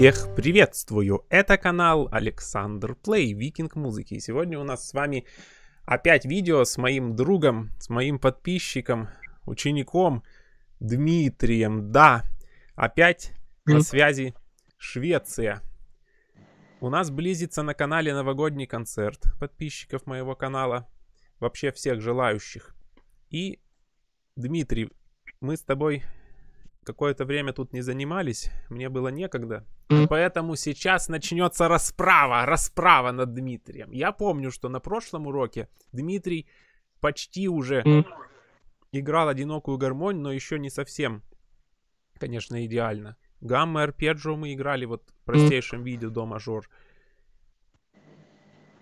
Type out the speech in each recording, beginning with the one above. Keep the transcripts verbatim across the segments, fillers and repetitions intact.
Всех приветствую! Это канал Александр Плей, Викинг Музыки. И сегодня у нас с вами опять видео с моим другом, с моим подписчиком, учеником Дмитрием. Да, опять mm. на связи Швеция. У нас близится на канале новогодний концерт подписчиков моего канала, вообще всех желающих. И, Дмитрий, мы с тобой какое-то время тут не занимались, мне было некогда. Поэтому сейчас начнется расправа, расправа над Дмитрием. Я помню, что на прошлом уроке Дмитрий почти уже играл одинокую гармонь, но еще не совсем, конечно, идеально. Гамма, арпеджио мы играли вот в простейшем виде до мажор.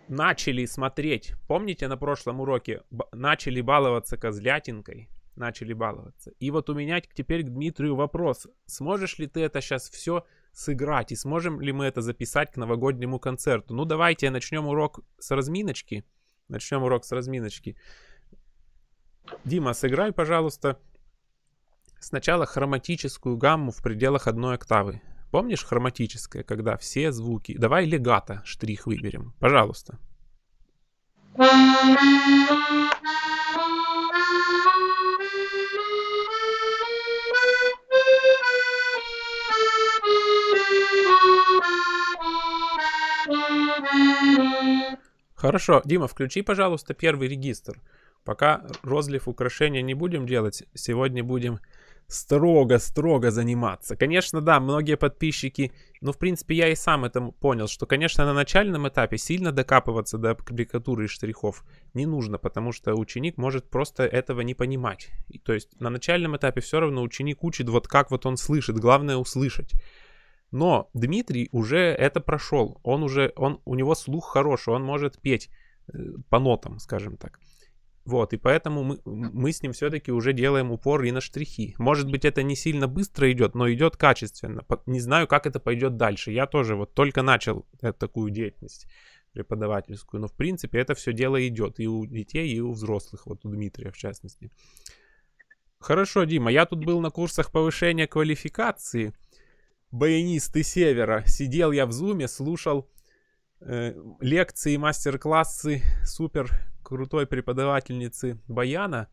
Начали смотреть, помните, на прошлом уроке начали баловаться козлятинкой. Начали баловаться. И вот у меня теперь к Дмитрию вопрос. Сможешь ли ты это сейчас все сыграть? И сможем ли мы это записать к новогоднему концерту? Ну, давайте начнем урок с разминочки. Начнем урок с разминочки. Дима, сыграй, пожалуйста, сначала хроматическую гамму в пределах одной октавы. Помнишь хроматическое, когда все звуки? Давай легато штрих выберем. Пожалуйста. Хорошо, Дима, включи, пожалуйста, первый регистр. Пока розлив украшения не будем делать, сегодня будем строго-строго заниматься. Конечно, да, многие подписчики, ну, в принципе, я и сам это понял, что, конечно, на начальном этапе сильно докапываться до аппликатуры и штрихов не нужно, потому что ученик может просто этого не понимать. И, то есть на начальном этапе все равно ученик учит вот как вот он слышит, главное услышать. Но Дмитрий уже это прошел, он уже, он, у него слух хороший, он может петь по нотам, скажем так. Вот, и поэтому мы, мы с ним все-таки уже делаем упор и на штрихи. Может быть, это не сильно быстро идет, но идет качественно. Не знаю, как это пойдет дальше. Я тоже вот только начал такую деятельность преподавательскую, но в принципе это все дело идет и у детей, и у взрослых, вот у Дмитрия в частности. Хорошо, Дима, я тут был на курсах повышения квалификации «Баянисты Севера». Сидел я в Зуме, слушал э, лекции, мастер-классы супер крутой преподавательницы баяна.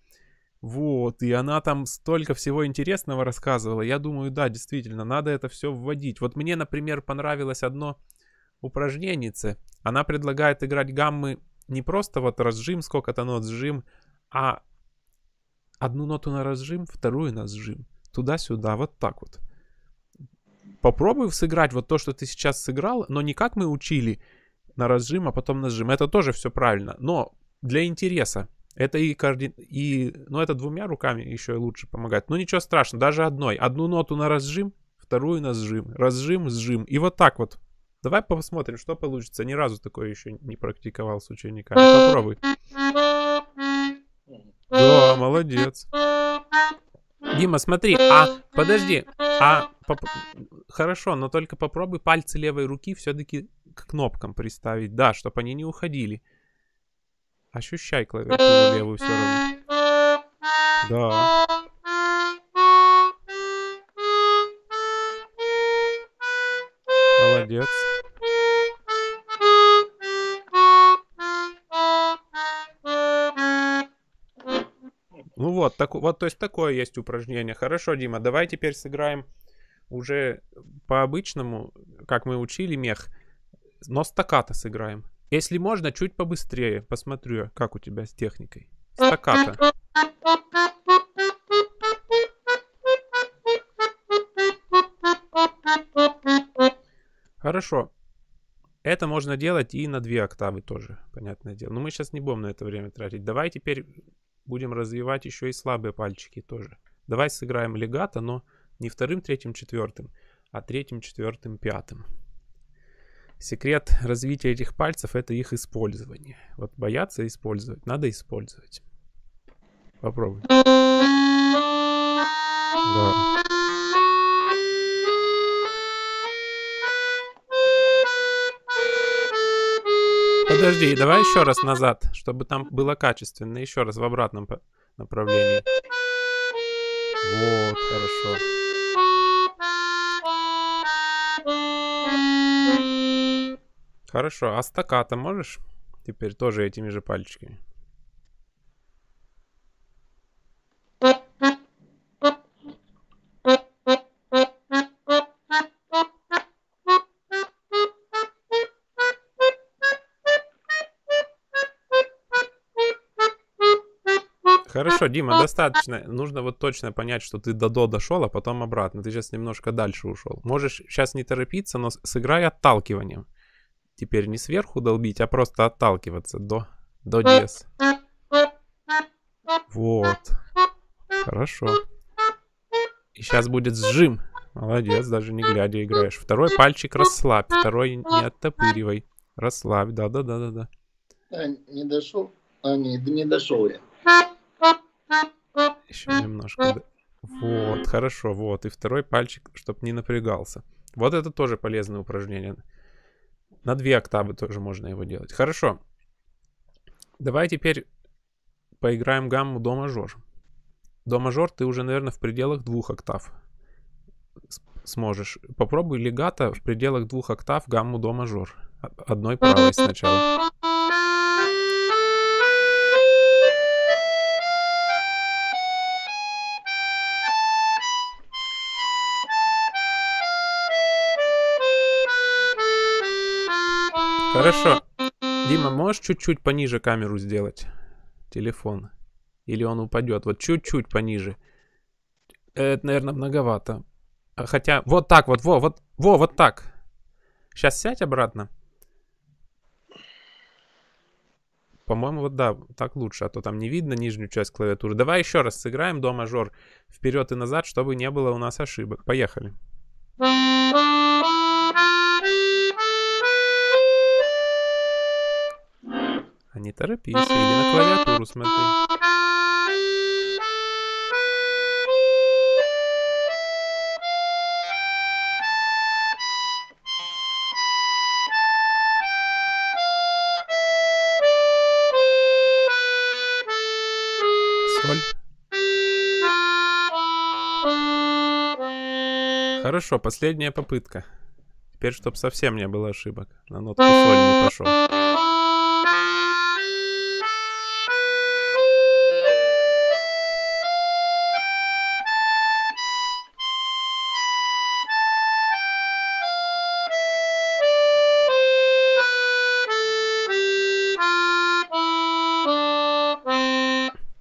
Вот, и она там столько всего интересного рассказывала. Я думаю, да, действительно, надо это все вводить. Вот мне, например, понравилось одно упражнение. Она предлагает играть гаммы не просто вот разжим, сколько-то нот сжим, а одну ноту на разжим, вторую на сжим. Туда-сюда, вот так вот. Попробуй сыграть вот то, что ты сейчас сыграл, но не как мы учили на разжим, а потом на сжим. Это тоже все правильно, но для интереса. Это и координ... и, ну, это двумя руками еще и лучше помогает. Ну, ничего страшного, даже одной. Одну ноту на разжим, вторую на сжим. Разжим, сжим. И вот так вот. Давай посмотрим, что получится. Ни разу такое еще не практиковал с учениками. Попробуй. Да, молодец. Дима, смотри, а, подожди, а, поп... хорошо, но только попробуй пальцы левой руки все-таки к кнопкам приставить, да, чтобы они не уходили. Ощущай клавиатуру левую все равно. Да. Молодец. Ну вот, так, вот, то есть такое есть упражнение. Хорошо, Дима, давай теперь сыграем уже по-обычному, как мы учили мех, но стаккато сыграем. Если можно, чуть побыстрее. Посмотрю, как у тебя с техникой. Стаккато. Хорошо. Это можно делать и на две октавы тоже, понятное дело. Но мы сейчас не будем на это время тратить. Давай теперь будем развивать еще и слабые пальчики тоже. Давай сыграем легато, но не вторым, третьим, четвертым, а третьим, четвертым, пятым. Секрет развития этих пальцев — это их использование. Вот бояться использовать, надо использовать. Попробуй. Да. Подожди, давай еще раз назад, чтобы там было качественно. Еще раз в обратном направлении. Вот, хорошо. Хорошо, а стаккато можешь? Теперь тоже этими же пальчиками. Хорошо, Дима, достаточно. Нужно вот точно понять, что ты до до дошел, а потом обратно. Ты сейчас немножко дальше ушел. Можешь сейчас не торопиться, но сыграй отталкиванием. Теперь не сверху долбить, а просто отталкиваться до, до диез. Вот. Хорошо. И сейчас будет сжим. Молодец, даже не глядя играешь. Второй пальчик расслабь, второй не оттопыривай. Расслабь, да-да-да-да-да. А, не дошел? А, нет, не дошел я. Еще немножко. Вот, хорошо, вот. И второй пальчик, чтобы не напрягался. Вот это тоже полезное упражнение. На две октавы тоже можно его делать. Хорошо. Давай теперь поиграем гамму до мажор. До мажор ты уже, наверное, в пределах двух октав сможешь. Попробуй легато в пределах двух октав гамму до мажор. Одной правой сначала. Хорошо. Дима, можешь чуть-чуть пониже камеру сделать? Телефон. Или он упадет. Вот чуть-чуть пониже. Это, наверное, многовато. Хотя, вот так вот, во, вот, во, вот так. Сейчас сядь обратно. По-моему, вот да, так лучше. А то там не видно нижнюю часть клавиатуры. Давай еще раз сыграем до мажор вперед и назад, чтобы не было у нас ошибок. Поехали. А не торопись, или на клавиатуру смотри. Соль. Хорошо, последняя попытка. Теперь, чтобы совсем не было ошибок. На нотку соль не пошел.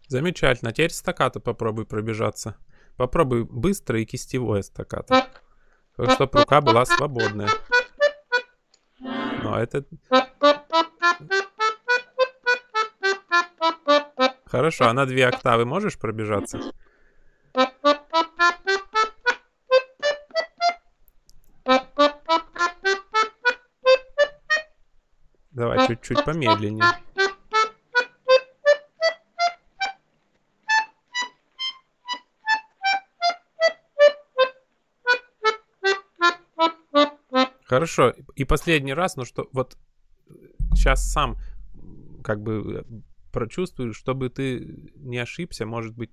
Замечательно. Теперь стаккато попробуй пробежаться. Попробуй быстро и кистевое стаккато. Чтобы рука была свободная. Но это... Хорошо, а на две октавы можешь пробежаться? Давай чуть-чуть помедленнее. Хорошо, и последний раз, ну что, вот сейчас сам как бы прочувствуешь, чтобы ты не ошибся, может быть,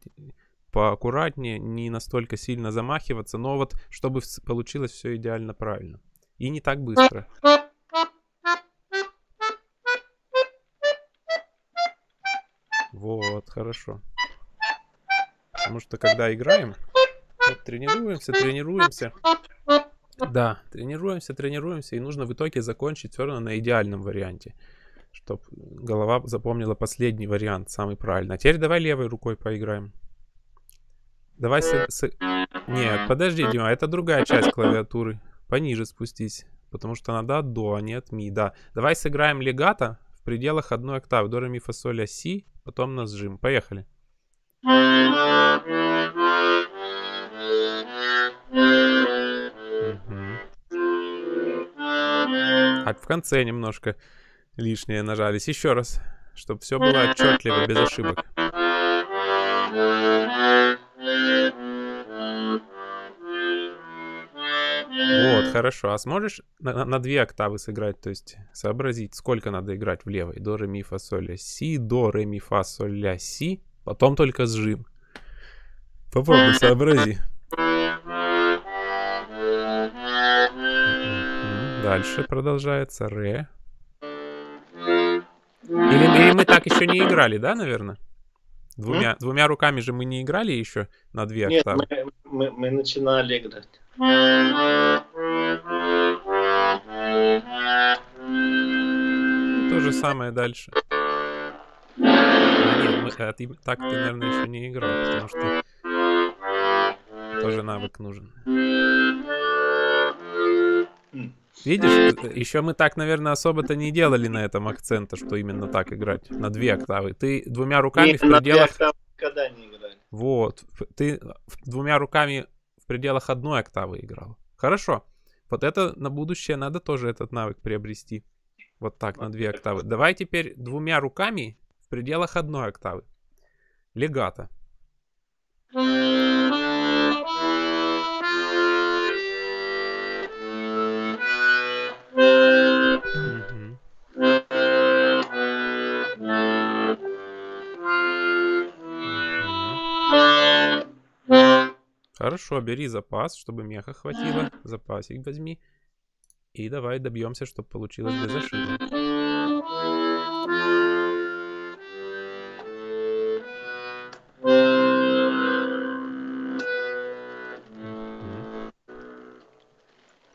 поаккуратнее, не настолько сильно замахиваться, но вот чтобы получилось все идеально правильно. И не так быстро. Вот, хорошо. Потому что когда играем, вот, тренируемся, тренируемся. Да, тренируемся, тренируемся, и нужно в итоге закончить все равно на идеальном варианте, чтобы голова запомнила последний вариант, самый правильный. А теперь давай левой рукой поиграем. Давай с... с... Нет, подожди, Дима, это другая часть клавиатуры. Пониже спустись, потому что надо от до, а не от ми, да. Давай сыграем легато в пределах одной октавы. До, ре, ми, фа, соль, а, си, потом на сжим. Поехали. А в конце немножко лишнее нажались. Еще раз, чтобы все было отчетливо, без ошибок. Вот, хорошо. А сможешь на, на две октавы сыграть, то есть сообразить, сколько надо играть в левой? До, ре, ми, фа, соль, ля, си, до, ре, ми, фа, соль, ля, си, потом только сжим. Попробуй, сообрази. Дальше продолжается ре, Или, или мы так еще не играли, да, наверное? Двумя, двумя руками же мы не играли еще на две октавы. Нет, мы, мы, мы начинали играть. И то же самое дальше. А нет, мы, а ты, так ты, наверное, еще не играл, потому что тоже навык нужен. Видишь, еще мы так, наверное, особо-то не делали на этом акцента, что именно так играть, на две октавы. Ты двумя руками не, в пределах... Когда не играли. Вот, ты двумя руками в пределах одной октавы играл. Хорошо, вот это на будущее надо тоже этот навык приобрести. Вот так, на две октавы. Давай теперь двумя руками в пределах одной октавы. Легато. Хорошо, бери запас, чтобы меха хватило. Запасик возьми. И давай добьемся, чтобы получилось без ошибок.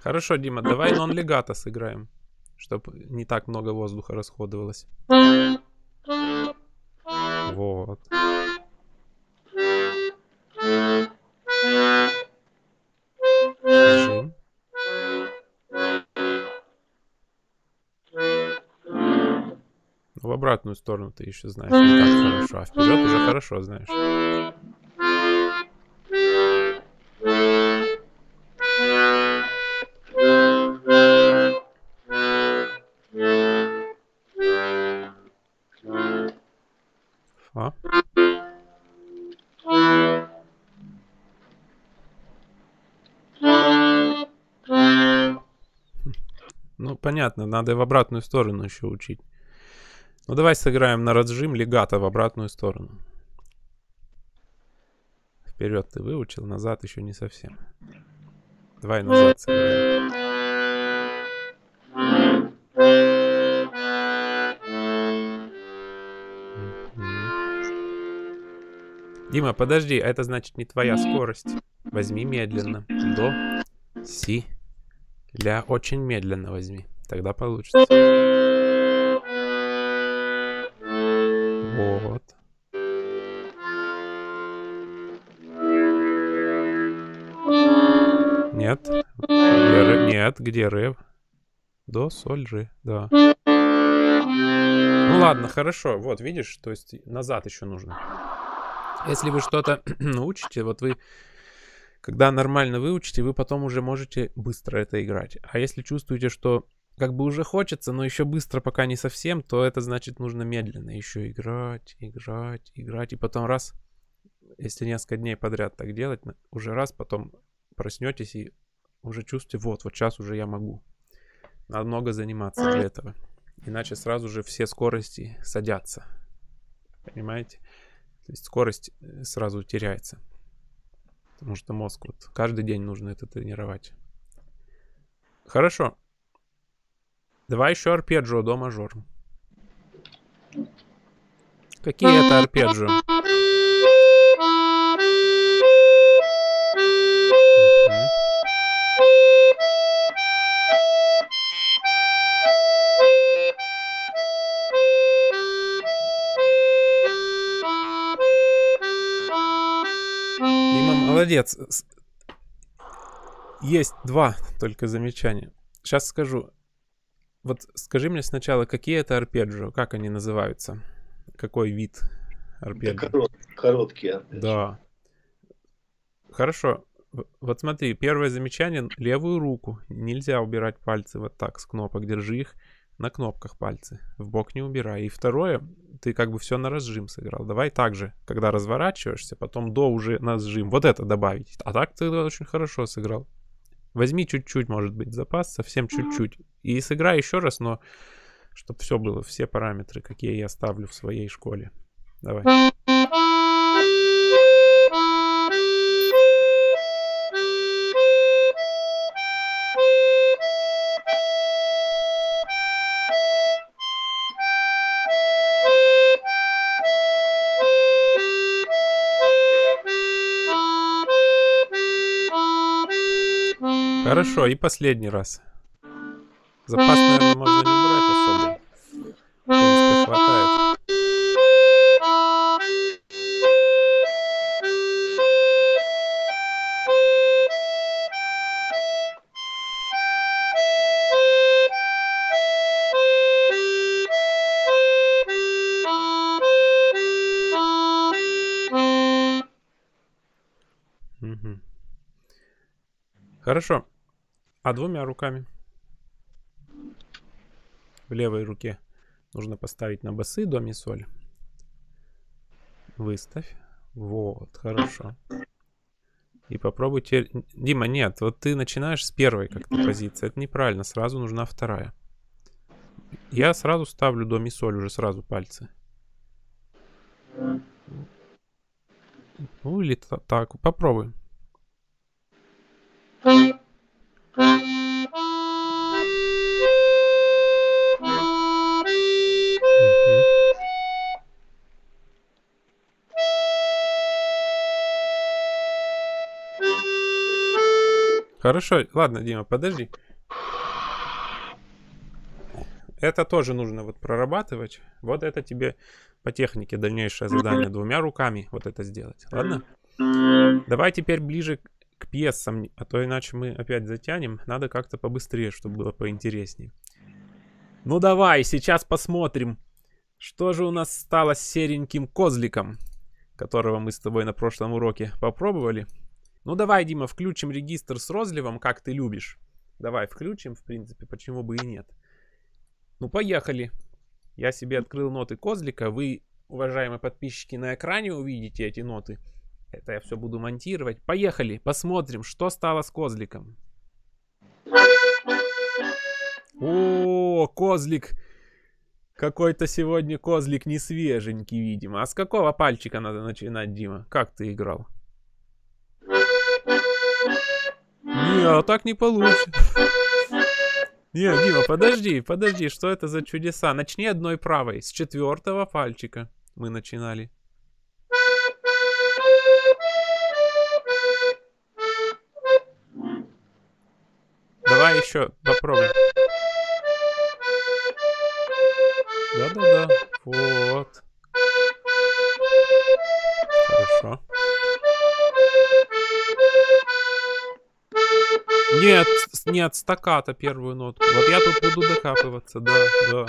Хорошо, Дима, давай нон-легато сыграем, чтобы не так много воздуха расходовалось. Вот. В обратную сторону ты еще знаешь не так хорошо, а вперед уже хорошо знаешь. Фа. Ну понятно, надо в обратную сторону еще учить. Ну давай сыграем на разжим легато в обратную сторону. Вперед ты выучил, назад еще не совсем. Давай назад сыграем. Дима, подожди, а это значит не твоя скорость. Возьми медленно. До, си, ля. Очень медленно возьми. Тогда получится. Вот. Нет. Где ры? Нет, где ры? До, соль, жи, да. Ну ладно, хорошо. Вот, видишь, то есть назад еще нужно. Если вы что-то научите, вот вы, когда нормально выучите, вы потом уже можете быстро это играть. А если чувствуете, что как бы уже хочется, но еще быстро пока не совсем, то это значит нужно медленно еще играть, играть, играть. И потом раз, если несколько дней подряд так делать, уже раз, потом проснетесь и уже чувствуете, вот, вот сейчас уже я могу. Надо много заниматься для этого. Иначе сразу же все скорости садятся. Понимаете? То есть скорость сразу теряется. Потому что мозг, вот, каждый день нужно это тренировать. Хорошо. Давай еще арпеджио до мажор. Какие это арпеджио? Дима, молодец. Есть два только замечания. Сейчас скажу. Вот скажи мне сначала, какие это арпеджио, как они называются, какой вид арпеджио? Корот, короткие арпеджио. Да. Хорошо. Вот смотри, первое замечание, левую руку нельзя убирать пальцы вот так с кнопок, держи их на кнопках пальцы, в бок не убирай. И второе, ты как бы все на разжим сыграл. Давай также, когда разворачиваешься, потом до уже на разжим, вот это добавить. А так ты очень хорошо сыграл. Возьми чуть-чуть, может быть, запас, совсем чуть-чуть. И сыграй еще раз, но чтобы все было, все параметры, какие я ставлю в своей школе. Давай. Хорошо, и последний раз. Запас, наверное, можно не брать особо. В принципе, хватает. Угу. Хорошо. А двумя руками? В левой руке нужно поставить на басы до ми соль. Выставь. Вот, хорошо. И попробуй теперь... Дима, нет, вот ты начинаешь с первой как-то позиции. Это неправильно, сразу нужна вторая. Я сразу ставлю до ми соль, уже сразу пальцы. Ну или так, попробуй. Хорошо, ладно, Дима, подожди. Это тоже нужно вот прорабатывать. Вот это тебе по технике дальнейшее задание двумя руками вот это сделать. Ладно? Давай теперь ближе к пьесам, а то иначе мы опять затянем. Надо как-то побыстрее, чтобы было поинтереснее. Ну давай, сейчас посмотрим, что же у нас стало с сереньким козликом, которого мы с тобой на прошлом уроке попробовали. Ну давай, Дима, включим регистр с розливом, как ты любишь. Давай включим, в принципе, почему бы и нет. Ну поехали. Я себе открыл ноты козлика. Вы, уважаемые подписчики, на экране увидите эти ноты. Это я все буду монтировать. Поехали, посмотрим, что стало с козликом. О, козлик. Какой-то сегодня козлик не свеженький, видимо. А с какого пальчика надо начинать, Дима? Как ты играл? Не, так не получится. Не, Дима, подожди, подожди, что это за чудеса? Начни одной правой, с четвертого пальчика мы начинали. Давай еще попробуем. Да-да-да, вот. Хорошо. Нет, нет, стаккато первую нотку. Вот я тут буду докапываться, да, да.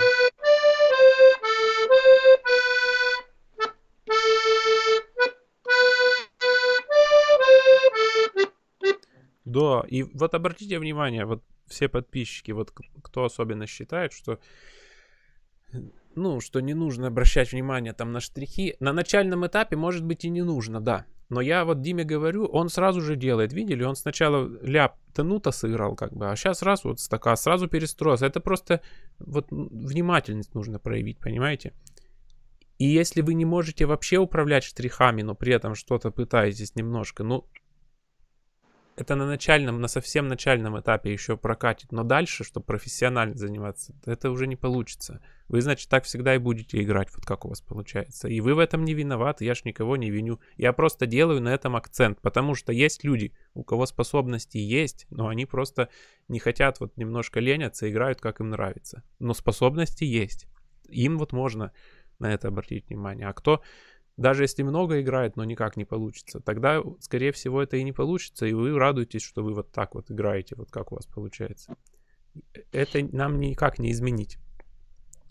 Да, и вот обратите внимание, вот все подписчики, вот кто особенно считает, что... Ну, что не нужно обращать внимание там на штрихи. На начальном этапе, может быть, и не нужно, да. Но я вот Диме говорю, он сразу же делает. Видели, он сначала ляп тенута сыграл, как бы, а сейчас раз вот стака, сразу перестроился. Это просто вот внимательность нужно проявить, понимаете? И если вы не можете вообще управлять штрихами, но при этом что-то пытаетесь немножко, ну, это на начальном, на совсем начальном этапе еще прокатит. Но дальше, чтобы профессионально заниматься, это уже не получится. Вы, значит, так всегда и будете играть, вот как у вас получается. И вы в этом не виноваты, я ж никого не виню. Я просто делаю на этом акцент, потому что есть люди, у кого способности есть, но они просто не хотят, вот немножко ленятся, играют, как им нравится. Но способности есть. Им вот можно на это обратить внимание. А кто... Даже если много играет, но никак не получится, тогда, скорее всего, это и не получится, и вы радуетесь, что вы вот так вот играете, вот как у вас получается. Это нам никак не изменить.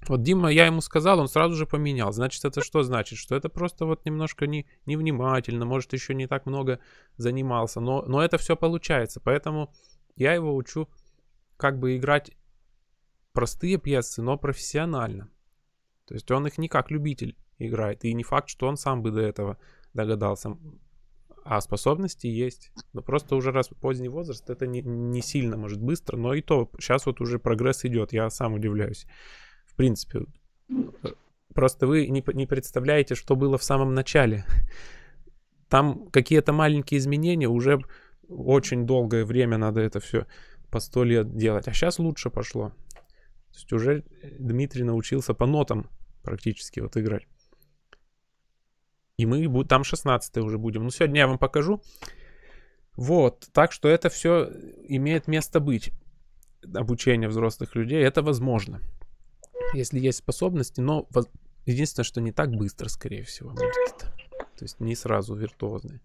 Вот Дима, я ему сказал, он сразу же поменял. Значит, это что значит? Что это просто вот немножко не, невнимательно, может, еще не так много занимался, но, но это все получается. Поэтому я его учу как бы играть простые пьесы, но профессионально. То есть он их не как любитель играет. И не факт, что он сам бы до этого догадался. А способности есть. Но просто уже раз поздний возраст, это не, не сильно, может, быстро. Но и то, сейчас вот уже прогресс идет. Я сам удивляюсь. В принципе, просто вы не, не представляете, что было в самом начале. Там какие-то маленькие изменения, уже очень долгое время надо это все по сто лет делать. А сейчас лучше пошло. То есть уже Дмитрий научился по нотам практически вот играть. И мы там шестнадцатое уже будем. Ну, сегодня я вам покажу Вот, так что это все имеет место быть. Обучение взрослых людей, это возможно, если есть способности, но воз... единственное, что не так быстро, скорее всего, будет. То есть не сразу виртуозные.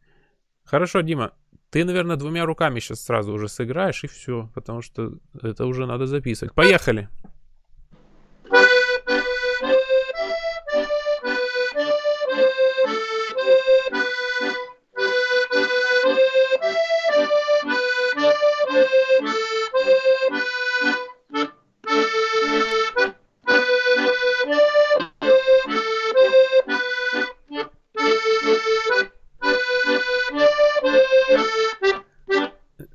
Хорошо, Дима, ты, наверное, двумя руками сейчас сразу уже сыграешь и все, потому что это уже надо записывать. Поехали!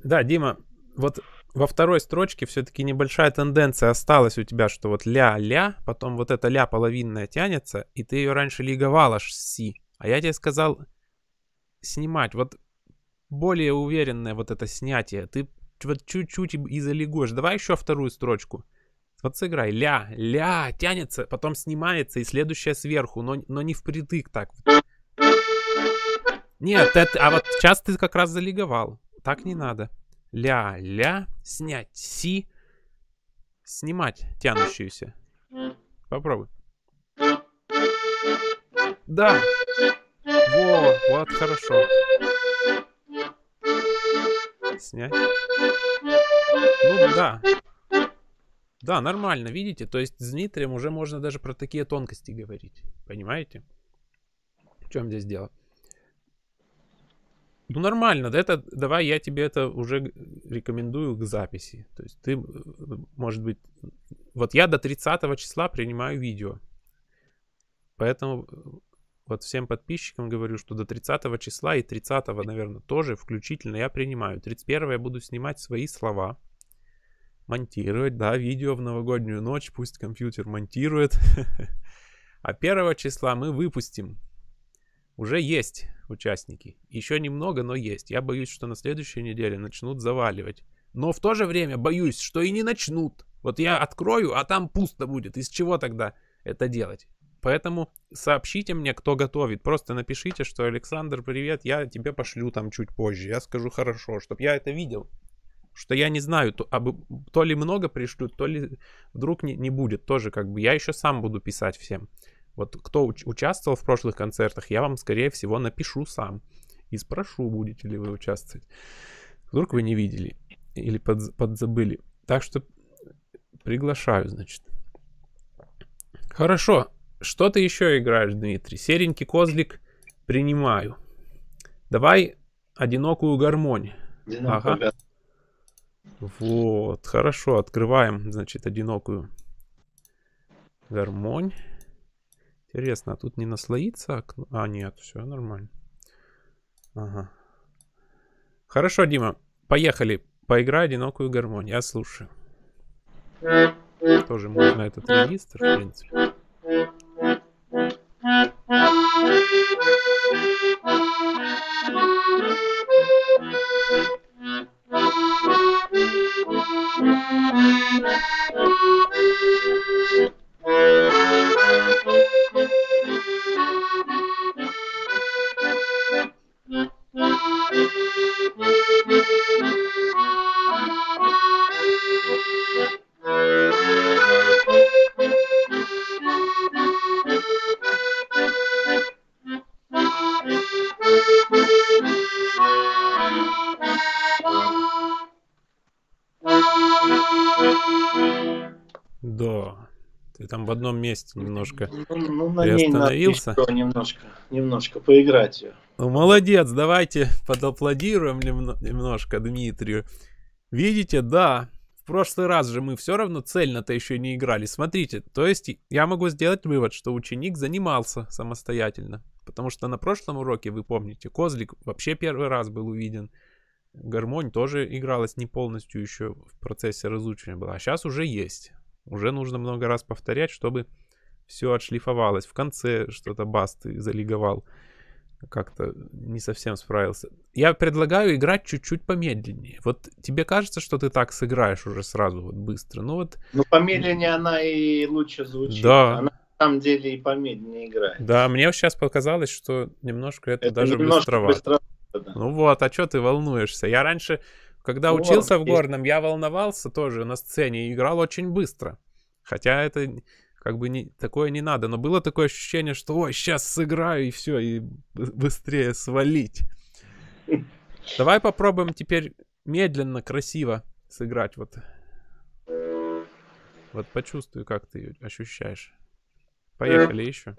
Да, Дима, вот во второй строчке все-таки небольшая тенденция осталась у тебя, что вот ля-ля, потом вот эта ля половинная тянется, и ты ее раньше лиговал аж с си. А я тебе сказал снимать. Вот более уверенное вот это снятие. Ты вот чуть-чуть и залегуешь. Давай еще вторую строчку. Вот сыграй. Ля-ля тянется, потом снимается, и следующая сверху, но, но не впритык так. Нет, это, а вот сейчас ты как раз залиговал. Так не надо. Ля-ля, снять си, снимать тянущуюся. Попробуй. Да. Во, вот хорошо. Снять. Ну да. Да, нормально, видите? То есть с Дмитрием уже можно даже про такие тонкости говорить. Понимаете? В чем здесь дело? Ну нормально, да, это, давай я тебе это уже рекомендую к записи. То есть ты, может быть, вот я до тридцатого числа принимаю видео. Поэтому вот всем подписчикам говорю, что до тридцатого числа и тридцатого, наверное, тоже включительно я принимаю. тридцать первого я буду снимать свои слова, монтировать, да, видео в новогоднюю ночь, пусть компьютер монтирует. А первого числа мы выпустим. Уже есть участники. Еще немного, но есть. Я боюсь, что на следующей неделе начнут заваливать. Но в то же время боюсь, что и не начнут. Вот я открою, а там пусто будет. Из чего тогда это делать? Поэтому сообщите мне, кто готовит. Просто напишите, что Александр, привет, я тебе пошлю там чуть позже. Я скажу хорошо, чтобы я это видел. Что я не знаю, то, а, то ли много пришлют, то ли вдруг не, не будет. Тоже как бы я еще сам буду писать всем. Вот кто участвовал в прошлых концертах, я вам, скорее всего, напишу сам. И спрошу, будете ли вы участвовать. Вдруг вы не видели или под, подзабыли. Так что приглашаю, значит. Хорошо. Что ты еще играешь, Дмитрий? Серенький козлик принимаю. Давай одинокую гармонь. Одинокую, ага. Вот, хорошо. Открываем, значит, одинокую гармонь. Интересно, а тут не наслоится окно? А, нет, все нормально. Ага. Хорошо, Дима, поехали. Поиграй одинокую гармонь. Я слушаю. Тоже можно этот регистр, в принципе. В одном месте немножко ну, ну, приостановился. Еще немножко, немножко поиграть ее. Ну, молодец, давайте подаплодируем немножко Дмитрию. Видите, да, в прошлый раз же мы все равно цельно-то еще не играли. Смотрите, то есть я могу сделать вывод, что ученик занимался самостоятельно. Потому что на прошлом уроке, вы помните, козлик вообще первый раз был увиден. Гармонь тоже игралась не полностью еще в процессе разучивания была. А сейчас уже есть. Уже нужно много раз повторять, чтобы все отшлифовалось. В конце что-то бас ты залиговал. Как-то не совсем справился. Я предлагаю играть чуть-чуть помедленнее. Вот тебе кажется, что ты так сыграешь уже сразу, вот быстро. Ну вот... Ну помедленнее она и лучше звучит. Да. Она на самом деле и помедленнее играет. Да, мне сейчас показалось, что немножко это, это даже быстровато. Быстро... Да. Ну вот, а что ты волнуешься? Я раньше, когда ну, учился ладно, в горном, я волновался тоже на сцене и играл очень быстро. Хотя это как бы не, такое не надо. Но было такое ощущение, что ой, сейчас сыграю и все, и быстрее свалить. Давай попробуем теперь медленно, красиво сыграть. Вот, вот почувствую, как ты ощущаешь. Поехали еще.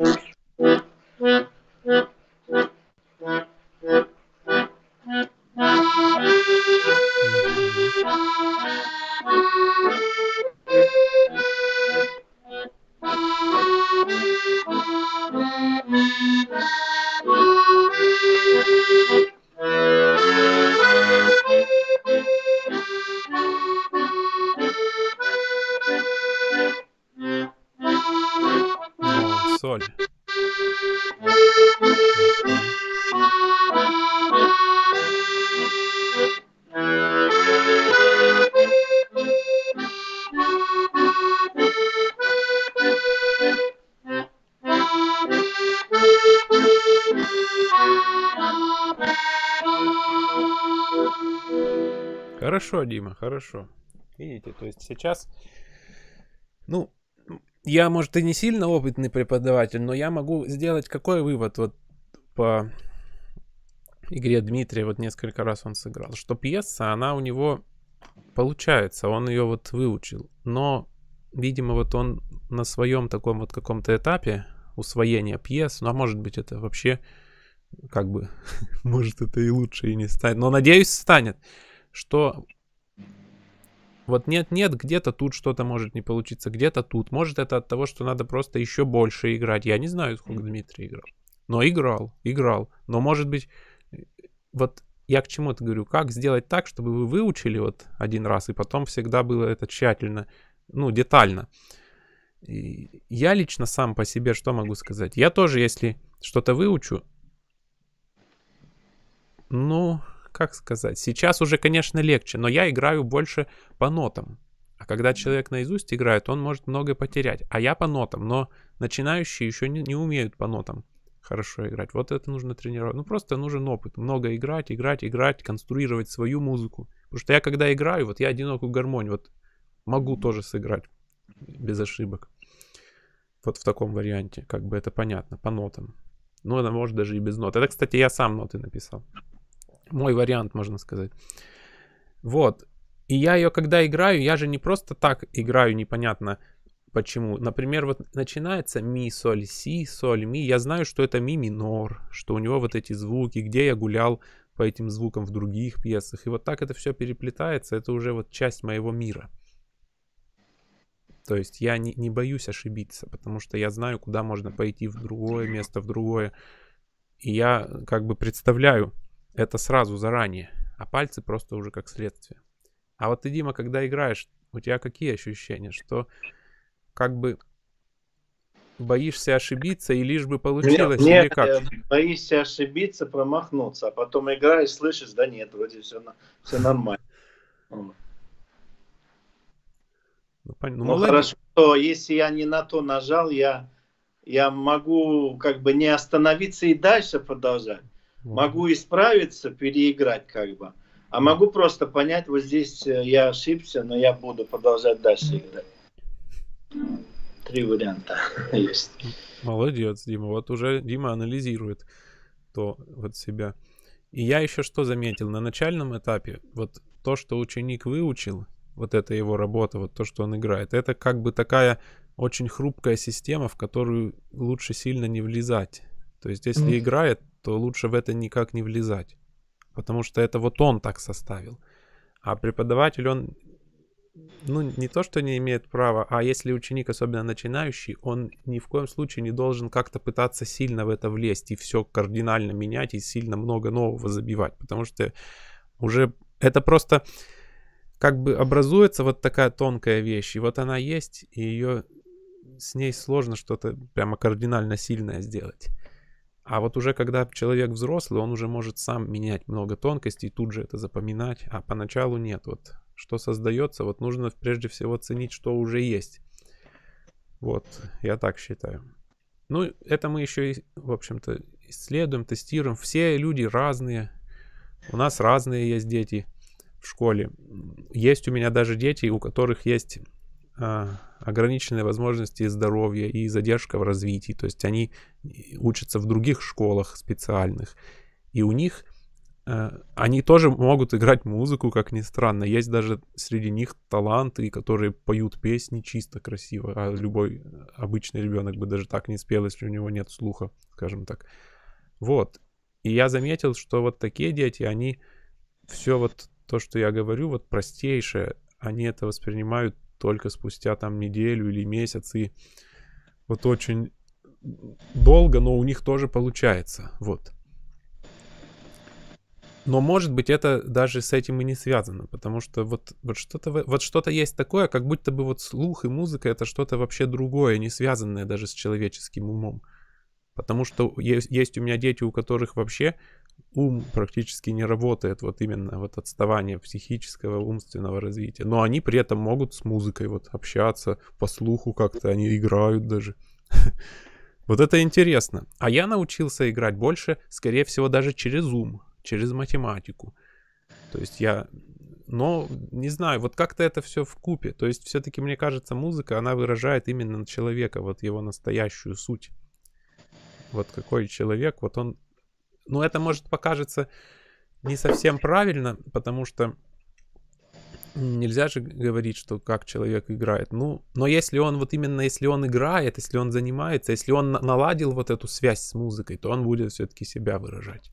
Соль. Хорошо, Дима, хорошо. Видите, то есть сейчас, ну, я, может, и не сильно опытный преподаватель, но я могу сделать какой вывод вот по игре Дмитрия, вот несколько раз он сыграл, что пьеса, она у него получается, он ее вот выучил, но, видимо, вот он на своем таком вот каком-то этапе усвоения пьес, ну, а может быть, это вообще, как бы, может, это и лучше и не станет, но, надеюсь, станет, что... Вот нет-нет, где-то тут что-то может не получиться, где-то тут. Может, это от того, что надо просто еще больше играть. Я не знаю, сколько Дмитрий играл. Но играл, играл. Но, может быть, вот я к чему-то говорю, как сделать так, чтобы вы выучили вот один раз, и потом всегда было это тщательно, ну, детально. И я лично сам по себе что могу сказать? Я тоже, если что-то выучу, ну... Как сказать? Сейчас уже, конечно, легче, но я играю больше по нотам. А когда человек наизусть играет, он может многое потерять. А я по нотам, но начинающие еще не, не умеют по нотам хорошо играть. Вот это нужно тренировать. Ну, просто нужен опыт. Много играть, играть, играть, конструировать свою музыку. Потому что я, когда играю, вот я одинокую гармонь, вот могу тоже сыграть без ошибок. Вот в таком варианте, как бы это понятно, по нотам. Ну, это может даже и без нот. Это, кстати, я сам ноты написал. Мой вариант, можно сказать. Вот. И я ее, когда играю, я же не просто так играю, непонятно почему. Например, вот начинается ми, соль, си, соль, ми. Я знаю, что это ми минор, что у него вот эти звуки, где я гулял по этим звукам в других пьесах. И вот так это все переплетается. Это уже вот часть моего мира. То есть я не, не боюсь ошибиться, потому что я знаю, куда можно пойти в другое место, в другое. И я как бы представляю это сразу, заранее. А пальцы просто уже как следствие. А вот ты, Дима, когда играешь, у тебя какие ощущения? Что как бы боишься ошибиться и лишь бы получилось? Нет, или нет, как? Боишься ошибиться, промахнуться. А потом играешь, слышишь, да нет, вроде все, все нормально. Ну, ну, ну хорошо, если я не на то нажал, я, я могу как бы не остановиться и дальше продолжать. Могу исправиться, переиграть как бы. А могу просто понять, вот здесь я ошибся, но я буду продолжать дальше играть. Три варианта есть. Молодец, Дима. Вот уже Дима анализирует то вот себя. И я еще что заметил? На начальном этапе вот то, что ученик выучил, вот это его работа, вот то, что он играет, это как бы такая очень хрупкая система, в которую лучше сильно не влезать. То есть если mm-hmm. играет, то лучше в это никак не влезать. Потому что это вот он так составил. А преподаватель, он, ну, не то, что не имеет права, а если ученик, особенно начинающий, он ни в коем случае не должен как-то пытаться сильно в это влезть и все кардинально менять, и сильно много нового забивать. Потому что уже это просто как бы образуется вот такая тонкая вещь. И вот она есть, и ее, с ней сложно что-то прямо кардинально сильное сделать. А вот уже когда человек взрослый, он уже может сам менять много тонкостей, тут же это запоминать, а поначалу нет. Вот что создается, вот нужно прежде всего ценить, что уже есть. Вот, я так считаю. Ну, это мы еще, и, в общем-то, исследуем, тестируем. Все люди разные, У нас разные есть дети в школе. Есть у меня даже дети, у которых есть а, ограниченные возможности здоровья и задержка в развитии. То есть они учатся в других школах специальных. И у них а, они тоже могут играть музыку, как ни странно. Есть даже среди них таланты, которые поют песни чисто красиво. А любой обычный ребенок бы даже так не спел, если у него нет слуха, скажем так. Вот. И я заметил, что вот такие дети, они все вот то, что я говорю, вот простейшее, они это воспринимают только спустя там неделю или месяц, и вот очень долго, но у них тоже получается, вот. Но, может быть, это даже с этим и не связано, потому что вот, вот что-то вот что-то есть такое, как будто бы вот слух и музыка — это что-то вообще другое, не связанное даже с человеческим умом. Потому что есть, есть у меня дети, у которых вообще ум практически не работает, вот именно вот отставание психического, умственного развития. Но они при этом могут с музыкой вот общаться, по слуху как-то они играют даже. Вот это интересно. А я научился играть больше, скорее всего, даже через ум, через математику. То есть я... Но, не знаю, вот как-то это все вкупе. То есть все-таки, мне кажется, музыка, она выражает именно человека, вот его настоящую суть. Вот какой человек, вот он... Ну, это, может, покажется не совсем правильно, потому что нельзя же говорить, что как человек играет. Ну, но если он вот именно, если он играет, если он занимается, если он наладил вот эту связь с музыкой, то он будет все-таки себя выражать.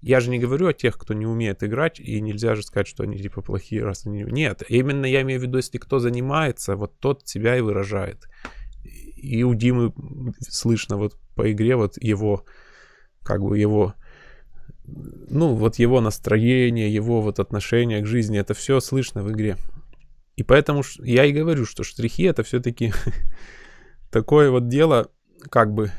Я же не говорю о тех, кто не умеет играть, и нельзя же сказать, что они типа плохие, раз они... Нет, именно я имею в виду, если кто занимается, вот тот себя и выражает. И у Димы слышно вот по игре вот его, как бы его, ну вот его настроение, его вот отношение к жизни, это все слышно в игре. И поэтому я и говорю, что штрихи — это все-таки такое вот дело, как бы,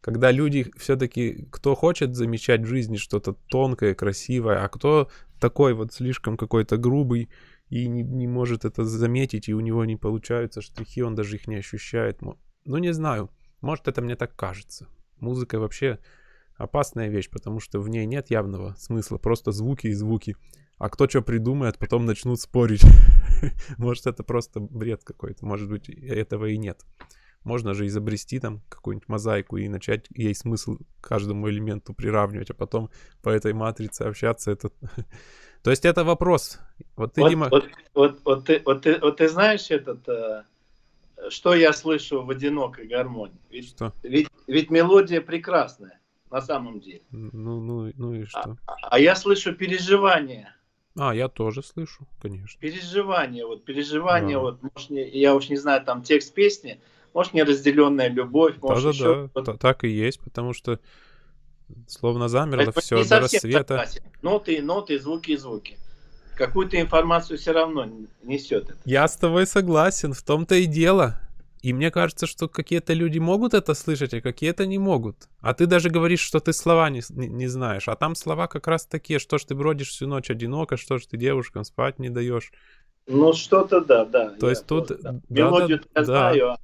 когда люди все-таки, кто хочет замечать в жизни что-то тонкое, красивое, а кто такой вот слишком какой-то грубый, и не, не может это заметить, и у него не получаются штрихи, он даже их не ощущает. Ну, не знаю, может, это мне так кажется. Музыка вообще опасная вещь, потому что в ней нет явного смысла, просто звуки и звуки. А кто что придумает, потом начнут спорить. Может, это просто бред какой-то, может быть, этого и нет. Можно же изобрести там какую-нибудь мозаику и начать ей смысл каждому элементу приравнивать, а потом по этой матрице общаться. Это... То есть это вопрос. Вот ты, вот, Дима... вот, вот, вот, ты, вот, ты, вот ты знаешь, этот, э, что я слышу в одинокой гармонии? Ведь, что? Ведь, ведь мелодия прекрасная на самом деле. Ну, ну, ну и что? А, а я слышу переживания. А, я тоже слышу, конечно. Переживания, вот переживания, да. Вот, может, не, я уж не знаю, там текст песни. Может, неразделенная любовь, может, да, еще... Да, да, так и есть, потому что словно замерло все до рассвета. Ноты, ноты, звуки, звуки. Какую-то информацию все равно несет это. Я с тобой согласен, в том-то и дело. И мне кажется, что какие-то люди могут это слышать, а какие-то не могут. А ты даже говоришь, что ты слова не, не знаешь. А там слова как раз такие, что ж ты бродишь всю ночь одиноко, что ж ты девушкам спать не даешь. Ну, что-то да, да. То есть тут... Просто, да, мелодию да, я да. знаю,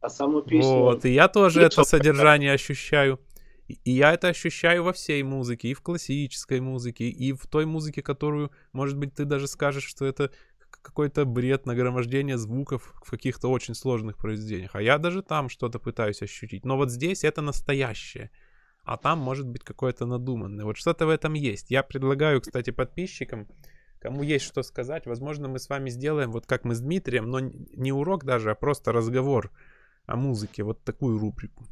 а саму песню... Вот, и я тоже и это содержание как-то ощущаю. И я это ощущаю во всей музыке, и в классической музыке, и в той музыке, которую, может быть, ты даже скажешь, что это какой-то бред, нагромождение звуков в каких-то очень сложных произведениях. А я даже там что-то пытаюсь ощутить. Но вот здесь это настоящее, а там может быть какое-то надуманное. Вот что-то в этом есть. Я предлагаю, кстати, подписчикам, кому есть что сказать, возможно, мы с вами сделаем, вот как мы с Дмитрием, но не урок даже, а просто разговор о музыке, вот такую рубрику.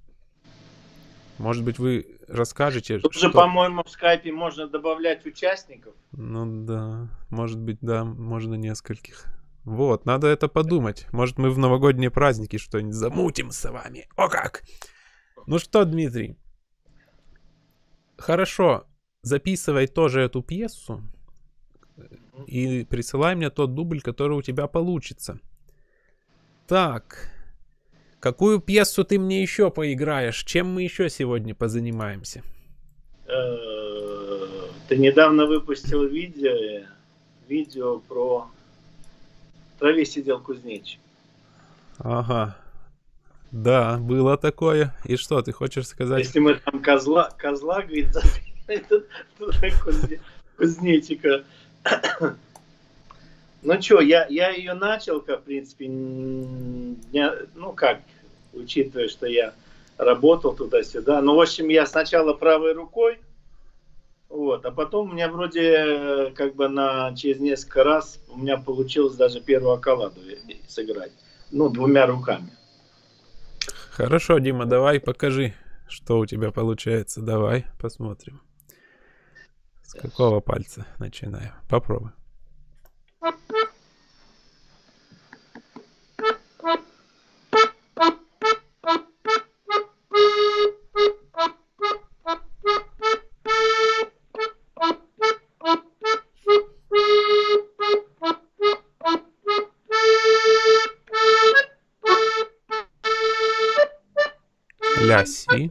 Может быть, вы расскажете. Тут что... же, по-моему, в скайпе можно добавлять участников. Ну да, может быть, да, можно нескольких. Вот, надо это подумать. Может, мы в новогодние праздники что-нибудь замутим с вами. О как! Ну что, Дмитрий, хорошо, записывай тоже эту пьесу и присылай мне тот дубль, который у тебя получится. Так... Какую пьесу ты мне еще поиграешь? Чем мы еще сегодня позанимаемся? Ты недавно выпустил видео, видео про «В траве сидел кузнечик». Ага. Да, было такое. И что, ты хочешь сказать? Если мы там козла, козла, говорит, Кузнечика. Ну что, я, я ее начал, в принципе, дня, ну как, учитывая, что я работал туда-сюда. Ну, в общем, я сначала правой рукой, вот, а потом у меня вроде как бы на, через несколько раз у меня получилось даже первую аккаладу сыграть. Ну, двумя руками. Хорошо, Дима, давай покажи, что у тебя получается. Давай посмотрим. С какого пальца начинаем? Попробуй. Ля, си.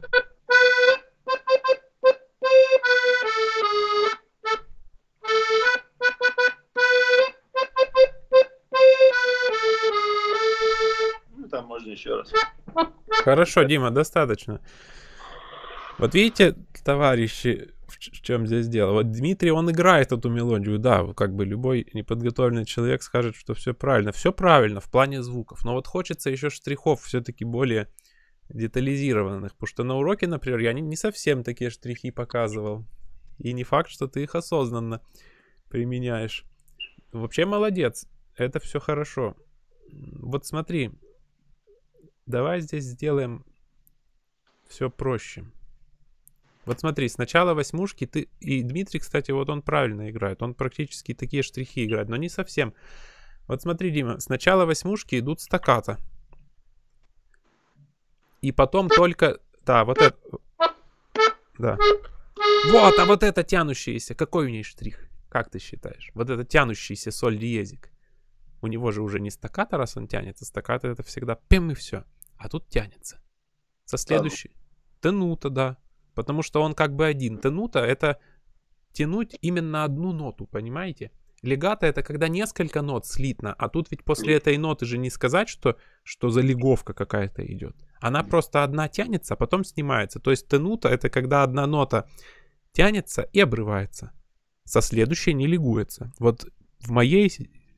Еще раз. Хорошо, Дима, достаточно. Вот видите, товарищи, в чем здесь дело. Вот Дмитрий, он играет эту мелодию, да, как бы любой неподготовленный человек скажет, что все правильно. Все правильно в плане звуков, но вот хочется еще штрихов все-таки более детализированных, потому что на уроке, например, я не, не совсем такие штрихи показывал. И не факт, что ты их осознанно применяешь. Вообще молодец, это все хорошо. Вот смотри. Давай здесь сделаем все проще. Вот смотри, сначала восьмушки ты... И Дмитрий, кстати, вот он правильно играет. Он практически такие штрихи играет, но не совсем. Вот смотри, Дима, сначала восьмушки идут стаккато. И потом только... Да, вот это... Да. Вот, а вот это тянущееся. Какой у нее штрих? Как ты считаешь? Вот это тянущийся соль диезик. У него же уже не стаккато, раз он тянется. Стаккато это всегда пем и все. А тут тянется. Со следующей. Тенута, да. Потому что он как бы один. Тенута — это тянуть именно одну ноту, понимаете? Легато — это когда несколько нот слитно. А тут ведь после этой ноты же не сказать, что, что залеговка какая-то идет. Она просто одна тянется, а потом снимается. То есть тенута — это когда одна нота тянется и обрывается. Со следующей не лигуется. Вот в моей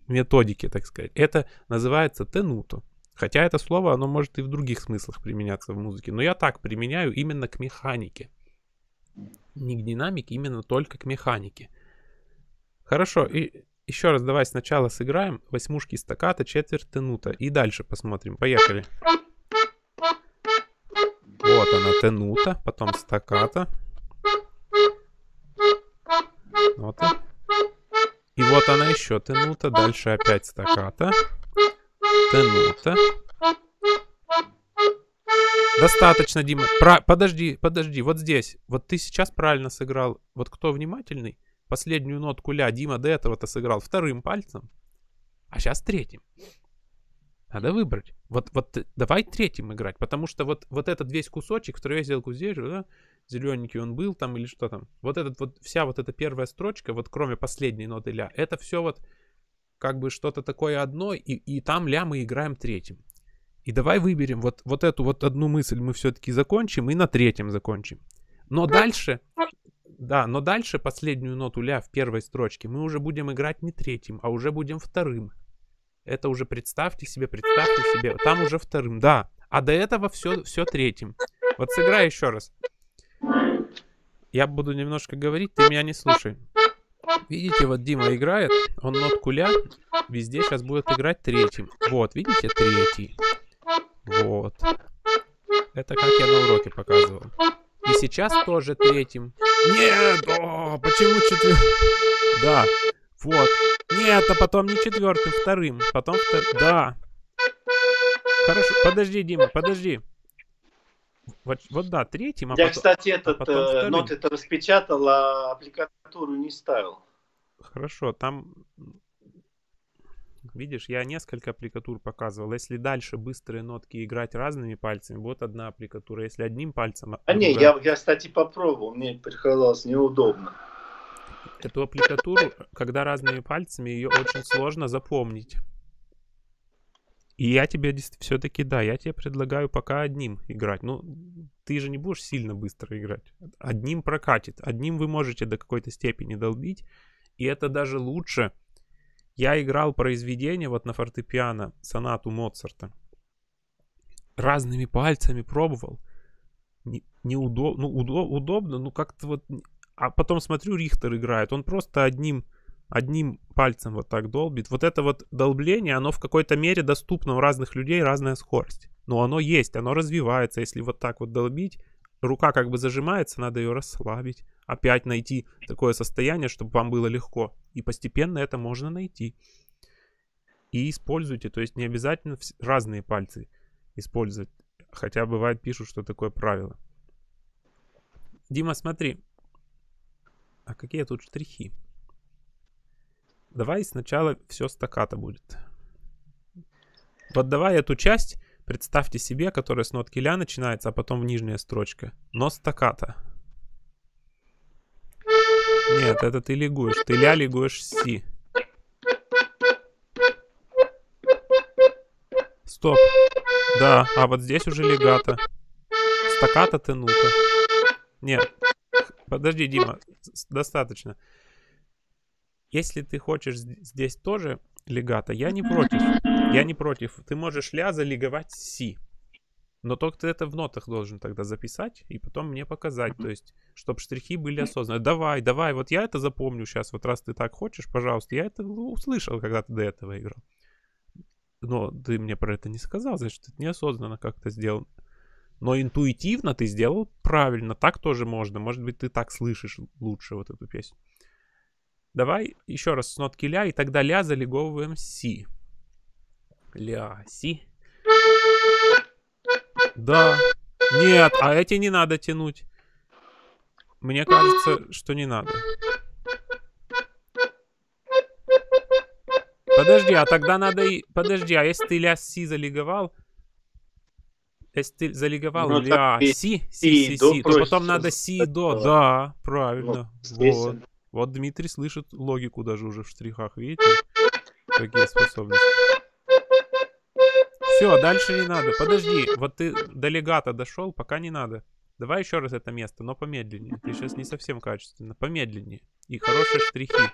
методике, так сказать, это называется тенуту. Хотя это слово, оно может и в других смыслах применяться в музыке, но я так применяю именно к механике. Не к динамике, именно только к механике. Хорошо, и еще раз давай сначала сыграем восьмушки стаккато, четверть тенута, и дальше посмотрим. Поехали. Вот она, тенута, потом стаккато. Вот и... И вот она еще тенута, дальше опять стаккато, тенута. Достаточно, Дима. Про... Подожди, подожди, вот здесь. Вот ты сейчас правильно сыграл. Вот кто внимательный, последнюю нотку ля Дима до этого-то сыграл вторым пальцем, а сейчас третьим. Надо выбрать. Вот, вот давай третьим играть, потому что вот, вот этот весь кусочек, вторую я сделку здесь же, да? Зелененький он был там или что там. Вот этот вот, вся вот эта первая строчка, вот кроме последней ноты ля, это все вот как бы что-то такое одно, и, и там ля мы играем третьим. И давай выберем вот, вот эту вот одну мысль мы все-таки закончим и на третьем закончим. Но дальше, да, но дальше последнюю ноту ля в первой строчке мы уже будем играть не третьим, а уже будем вторым. Это уже представьте себе, представьте себе, там уже вторым, да. А до этого все, все третьим. Вот сыграй еще раз. Я буду немножко говорить, ты меня не слушай. Видите, вот Дима играет, он нотку ля везде сейчас будет играть третьим. Вот, видите, третий. Вот. Это как я на уроке показывал. И сейчас тоже третьим. Нет, о, почему четвертый? Да, вот. Нет, а потом не четвертым, вторым. Потом вторым, да. Хорошо, подожди, Дима, подожди. Вот, вот да, третьим, а я, потом, кстати, этот а э, ноты это распечатал, а аппликатуру не ставил. Хорошо, там... Видишь, я несколько аппликатур показывал. Если дальше быстрые нотки играть разными пальцами, вот одна аппликатура. Если одним пальцем... А не, я, я, кстати, попробовал, мне показалось неудобно. Эту аппликатуру, когда разными пальцами, ее очень сложно запомнить. И я тебе все-таки, да, я тебе предлагаю пока одним играть. Ну, ты же не будешь сильно быстро играть. Одним прокатит, одним вы можете до какой-то степени долбить, и это даже лучше. Я играл произведение вот на фортепиано, сонату Моцарта. Разными пальцами пробовал. Не, неудобно, ну, удо, удобно, ну как-то вот... А потом смотрю, Рихтер играет, он просто одним, одним пальцем вот так долбит. Вот это вот долбление, оно в какой-то мере доступно у разных людей, разная скорость. Но оно есть, оно развивается, если вот так вот долбить, рука как бы зажимается, надо ее расслабить, опять найти такое состояние, чтобы вам было легко. И постепенно это можно найти. И используйте, то есть не обязательно разные пальцы использовать. Хотя бывает пишут, что такое правило. Дима, смотри. А какие тут штрихи? Давай сначала все стаккато будет. Вот давай эту часть, представьте себе, которая с нотки ля начинается, а потом в нижняя строчка. Но стаккато. Нет, это ты лигуешь. Ты ля лигуешь си. Стоп. Да, а вот здесь уже легато. Стаккато тянуто. Нет. Подожди, Дима, достаточно. Если ты хочешь здесь тоже легато, я не против. Я не против. Ты можешь ля залиговать си. Но только ты это в нотах должен тогда записать и потом мне показать. То есть, чтобы штрихи были осознаны. Давай, давай, вот я это запомню сейчас. Вот раз ты так хочешь, пожалуйста. Я это услышал, когда ты до этого играл. Но ты мне про это не сказал, значит, это неосознанно как-то сделано. Но интуитивно ты сделал правильно. Так тоже можно. Может быть, ты так слышишь лучше вот эту песню. Давай еще раз с нотки ля, и тогда ля залиговываем си. Ля, си. Да. Нет, а эти не надо тянуть. Мне кажется, что не надо. Подожди, а тогда надо и... Подожди, а если ты ля си залиговал... Если ты залиговал ну, ля так, си, си, си, си, то потом надо си до. Да, правильно. Вот. Вот Дмитрий слышит логику даже уже в штрихах. Видите? Какие способности. Все, дальше не надо. Подожди, вот ты до легато дошел, пока не надо. Давай еще раз это место, но помедленнее. Ты сейчас не совсем качественно. Помедленнее. И хорошие штрихи.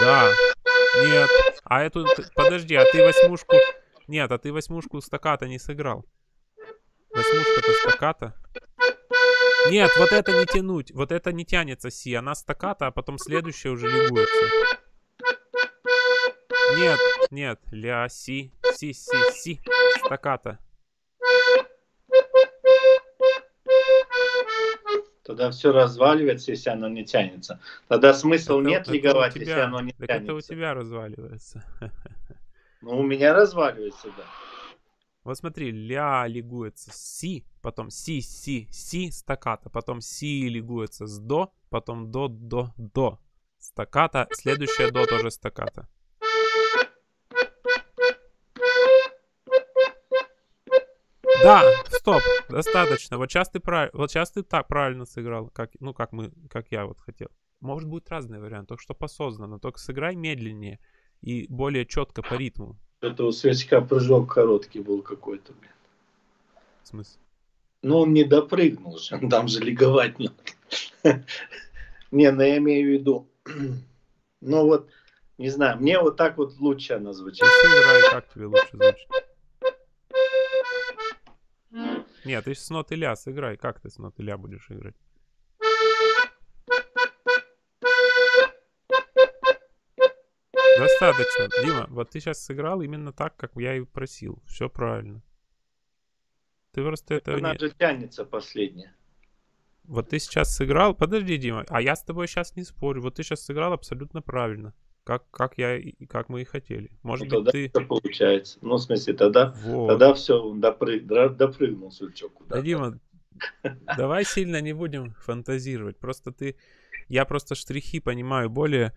Да. Нет. А эту... Подожди, а ты восьмушку... Нет, а ты восьмушку стаккато не сыграл. Восьмушка-то стаккато. Нет, вот это не тянуть. Вот это не тянется си. Она стаккато, а потом следующая уже лигуется. Нет, нет. Ля, си, си, си, си. Стаккато. Тогда все разваливается, если оно не тянется. Тогда смысл это, нет это лиговать, тебя, если оно не так тянется. Это у тебя разваливается. Ну, у меня разваливается, да. Вот смотри, ля лигуется с си, потом си, си, си, стаккато, потом си лигуется с до, потом до, до, до, стаккато, следующее до тоже стаккато. Да, стоп, достаточно. Вот сейчас ты, прав... вот сейчас ты так правильно сыграл, как... ну, как, мы... как я вот хотел. Может быть разный вариант, только что посознанно, только сыграй медленнее. И более четко по ритму. Это у Светочка прыжок короткий был какой-то. В смысле? Ну, он не допрыгнул же. Там же лиговать надо. Не, ну я имею в виду. Ну вот, не знаю. Мне вот так вот лучше она звучит. Как тебе лучше звучит? Нет, ты с ноты ля сыграй. Как ты с ноты ля будешь играть? Достаточно, Дима, вот ты сейчас сыграл именно так, как я и просил. Все правильно. Ты просто это... Она нет. же тянется последняя. Вот ты сейчас сыграл... Подожди, Дима, а я с тобой сейчас не спорю. Вот ты сейчас сыграл абсолютно правильно. Как, как, я, как мы и хотели. Может ну, быть, ты... это получается. Ну, в смысле, тогда, вот. тогда все, допры... допрыгнул сучок. Да, Дима, давай сильно не будем фантазировать. Просто ты... Я просто штрихи понимаю более...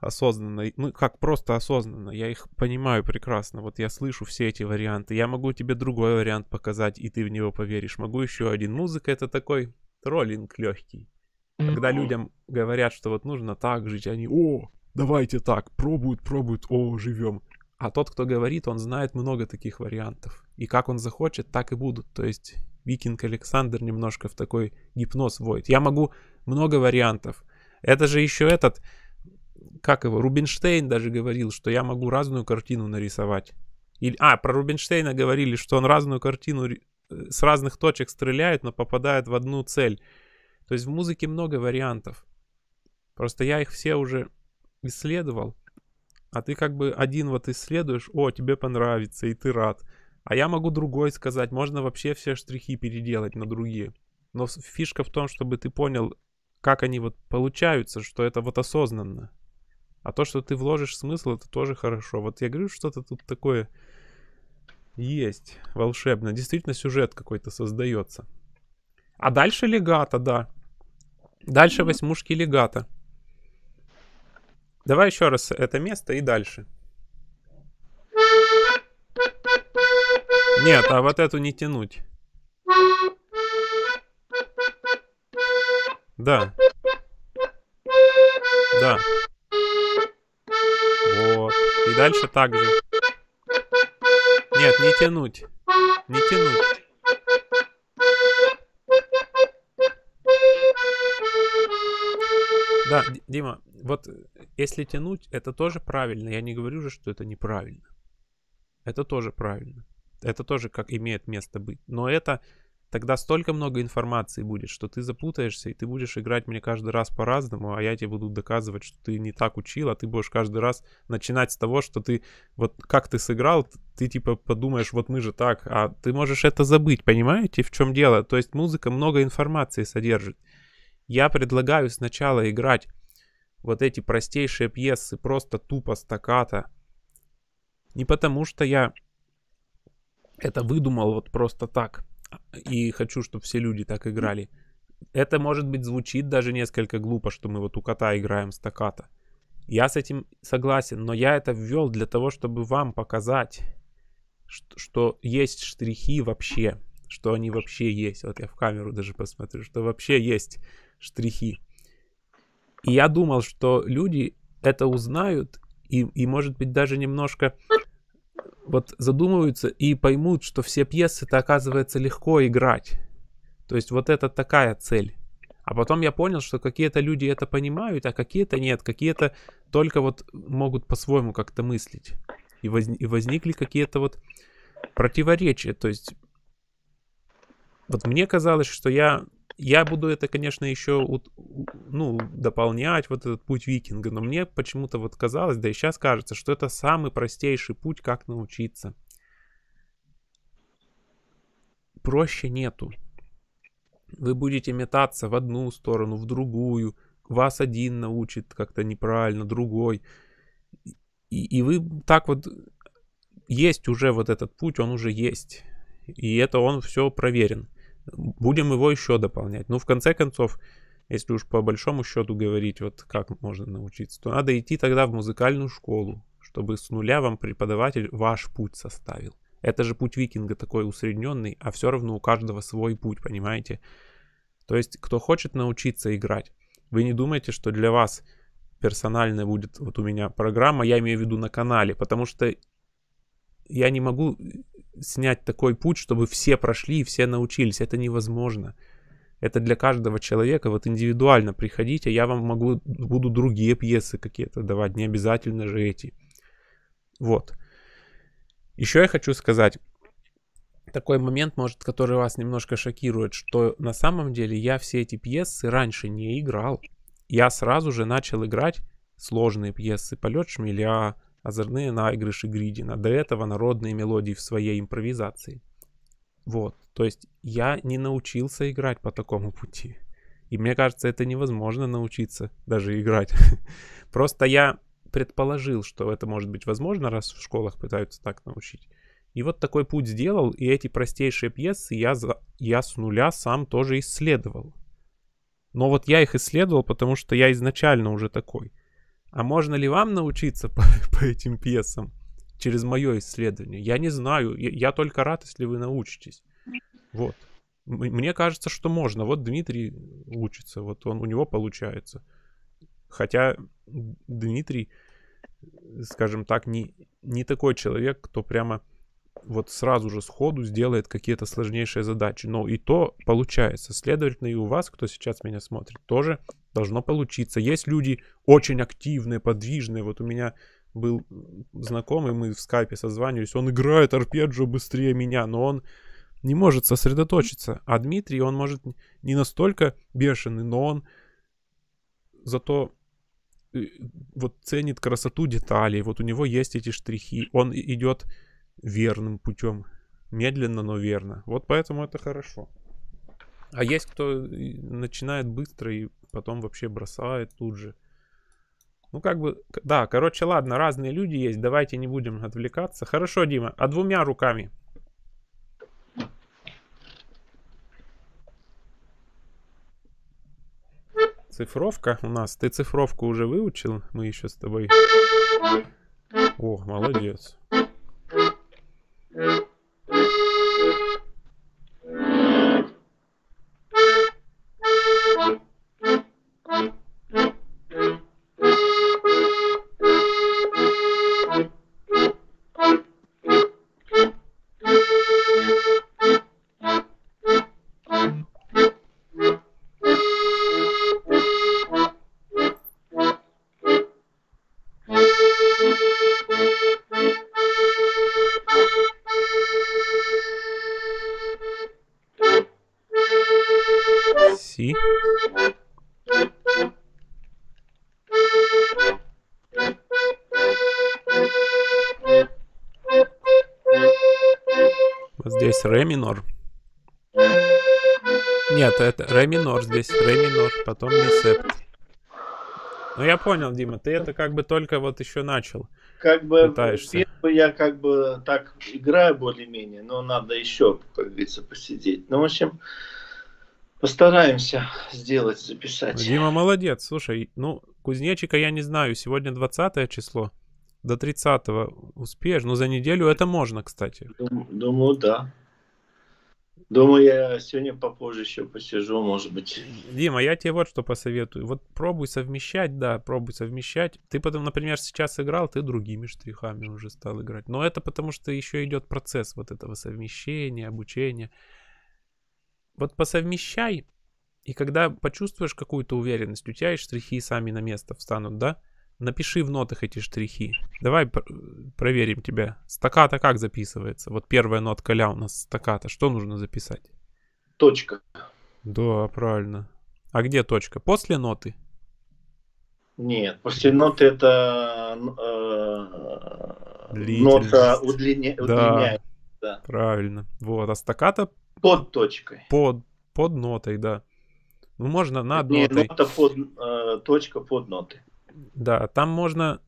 осознанно, ну как просто осознанно, я их понимаю прекрасно, вот я слышу все эти варианты, я могу тебе другой вариант показать, и ты в него поверишь, могу еще один. Музыка — это такой троллинг легкий, когда людям говорят, что вот нужно так жить, они, о, давайте так, пробуют, пробуют, о, живем. А тот, кто говорит, он знает много таких вариантов, и как он захочет, так и будут, то есть Викинг Александр немножко в такой гипноз вводит. Я могу много вариантов. Это же еще этот, как его, Рубинштейн даже говорил, что я могу разную картину нарисовать. Или, а, про Рубинштейна говорили, что он разную картину с разных точек стреляет, но попадает в одну цель. То есть в музыке много вариантов. Просто я их все уже исследовал. А ты как бы один вот исследуешь, о, тебе понравится, и ты рад. А я могу другой сказать, можно вообще все штрихи переделать на другие. Но фишка в том, чтобы ты понял, как они вот получаются, что это вот осознанно. А то, что ты вложишь смысл, это тоже хорошо. Вот я говорю, что-то тут такое есть волшебное. Действительно сюжет какой-то создается. А дальше легато, да. Дальше восьмушки легато. Давай еще раз это место и дальше. Нет, а вот эту не тянуть. Да. Да. Вот. И дальше так же. Нет, не тянуть. Не тянуть. Да, Дима, вот если тянуть, это тоже правильно. Я не говорю же, что это неправильно. Это тоже правильно. Это тоже как имеет место быть. Но это тогда столько много информации будет, что ты запутаешься, и ты будешь играть мне каждый раз по-разному, а я тебе буду доказывать, что ты не так учил, а ты будешь каждый раз начинать с того, что ты вот как ты сыграл, ты типа подумаешь, вот мы же так, а ты можешь это забыть, понимаете, в чем дело? То есть музыка много информации содержит. Я предлагаю сначала играть вот эти простейшие пьесы просто тупо стаккато. Не потому что я это выдумал вот просто так. И хочу, чтобы все люди так играли. Это, может быть, звучит даже несколько глупо, что мы вот у кота играем стаккато. Я с этим согласен, но я это ввел для того, чтобы вам показать, что есть штрихи вообще. Что они вообще есть. Вот я в камеру даже посмотрю, что вообще есть штрихи. И я думал, что люди это узнают и, и может быть, даже немножко... вот задумываются и поймут, что все пьесы-то, оказывается, легко играть. То есть вот это такая цель. А потом я понял, что какие-то люди это понимают, а какие-то нет. Какие-то только вот могут по-своему как-то мыслить. И, воз... и возникли какие-то вот противоречия. То есть вот мне казалось, что я... Я буду это, конечно, еще ну, дополнять, вот этот путь викинга, но мне почему-то вот казалось, да и сейчас кажется, что это самый простейший путь, как научиться. Проще нету. Вы будете метаться в одну сторону, в другую, вас один научит как-то неправильно, другой. И, и вы так вот... Есть уже вот этот путь, он уже есть. И это он все проверен. Будем его еще дополнять. Ну, в конце концов, если уж по большому счету говорить, вот как можно научиться, то надо идти тогда в музыкальную школу, чтобы с нуля вам преподаватель ваш путь составил. Это же путь викинга такой усредненный, а все равно у каждого свой путь, понимаете? То есть, кто хочет научиться играть, вы не думайте, что для вас персональная будет вот у меня программа, я имею в виду на канале, потому что я не могу... снять такой путь, чтобы все прошли и все научились. Это невозможно. Это для каждого человека вот индивидуально. Приходите, я вам могу, буду другие пьесы какие-то давать. Не обязательно же эти. Вот. Еще я хочу сказать. Такой момент, может, который вас немножко шокирует, что на самом деле я все эти пьесы раньше не играл. Я сразу же начал играть сложные пьесы. «Полет шмеля», «Озорные наигрыши Гридина», до этого народные мелодии в своей импровизации. Вот, то есть я не научился играть по такому пути. И мне кажется, это невозможно научиться даже играть. Просто я предположил, что это может быть возможно, раз в школах пытаются так научить. И вот такой путь сделал, и эти простейшие пьесы я, за... я с нуля сам тоже исследовал. Но вот я их исследовал, потому что я изначально уже такой. А можно ли вам научиться по, по этим пьесам через мое исследование? Я не знаю. Я, я только рад, если вы научитесь. Вот. Мне кажется, что можно. Вот Дмитрий учится. Вот он, у него получается. Хотя Дмитрий, скажем так, не, не такой человек, кто прямо вот сразу же сходу сделает какие-то сложнейшие задачи. Но и то получается. Следовательно, и у вас, кто сейчас меня смотрит, тоже должно получиться. Есть люди очень активные, подвижные. Вот у меня был знакомый, мы в скайпе созванивались. Он играет арпеджио быстрее меня, но он не может сосредоточиться. А Дмитрий, он может не настолько бешеный, но он зато вот ценит красоту деталей. Вот у него есть эти штрихи. Он идет верным путем. Медленно, но верно. Вот поэтому это хорошо. А есть кто начинает быстро и потом вообще бросает тут же. Ну как бы, да, короче, ладно, разные люди есть. Давайте не будем отвлекаться. Хорошо, Дима, а двумя руками? Цифровка у нас. Ты цифровку уже выучил? Мы еще с тобой... О, молодец. Здесь ре минор. Нет, это ре минор здесь, ре минор, потом ми септ. Ну я понял, Дима, ты это как бы только вот еще начал. Как бы я как бы так играю более-менее, но надо еще, как говорится, посидеть. Ну в общем, постараемся сделать, записать. Дима молодец, слушай, ну кузнечика я не знаю, сегодня двадцатое число. До тридцатого успеешь? Ну, за неделю это можно, кстати. Думаю, да. Думаю, я сегодня попозже еще посижу, может быть. Дима, я тебе вот что посоветую. Вот пробуй совмещать, да, пробуй совмещать. Ты потом, например, сейчас играл, ты другими штрихами уже стал играть. Но это потому, что еще идет процесс вот этого совмещения, обучения. Вот посовмещай, и когда почувствуешь какую-то уверенность, у тебя и штрихи сами на место встанут, да? Напиши в нотах эти штрихи. Давай проверим тебя. Стаккато как записывается? Вот первая нотка ля у нас стаккато. Что нужно записать? Точка. Да, правильно. А где точка? После ноты? Нет, после ноты это э, нота удлиня, удлиняется. Да, да. Правильно. Вот, а стаккато? Под точкой. Под, под нотой, да. Ну, можно над Не, нотой. Нота под, э, точка под нотой. Да, там можно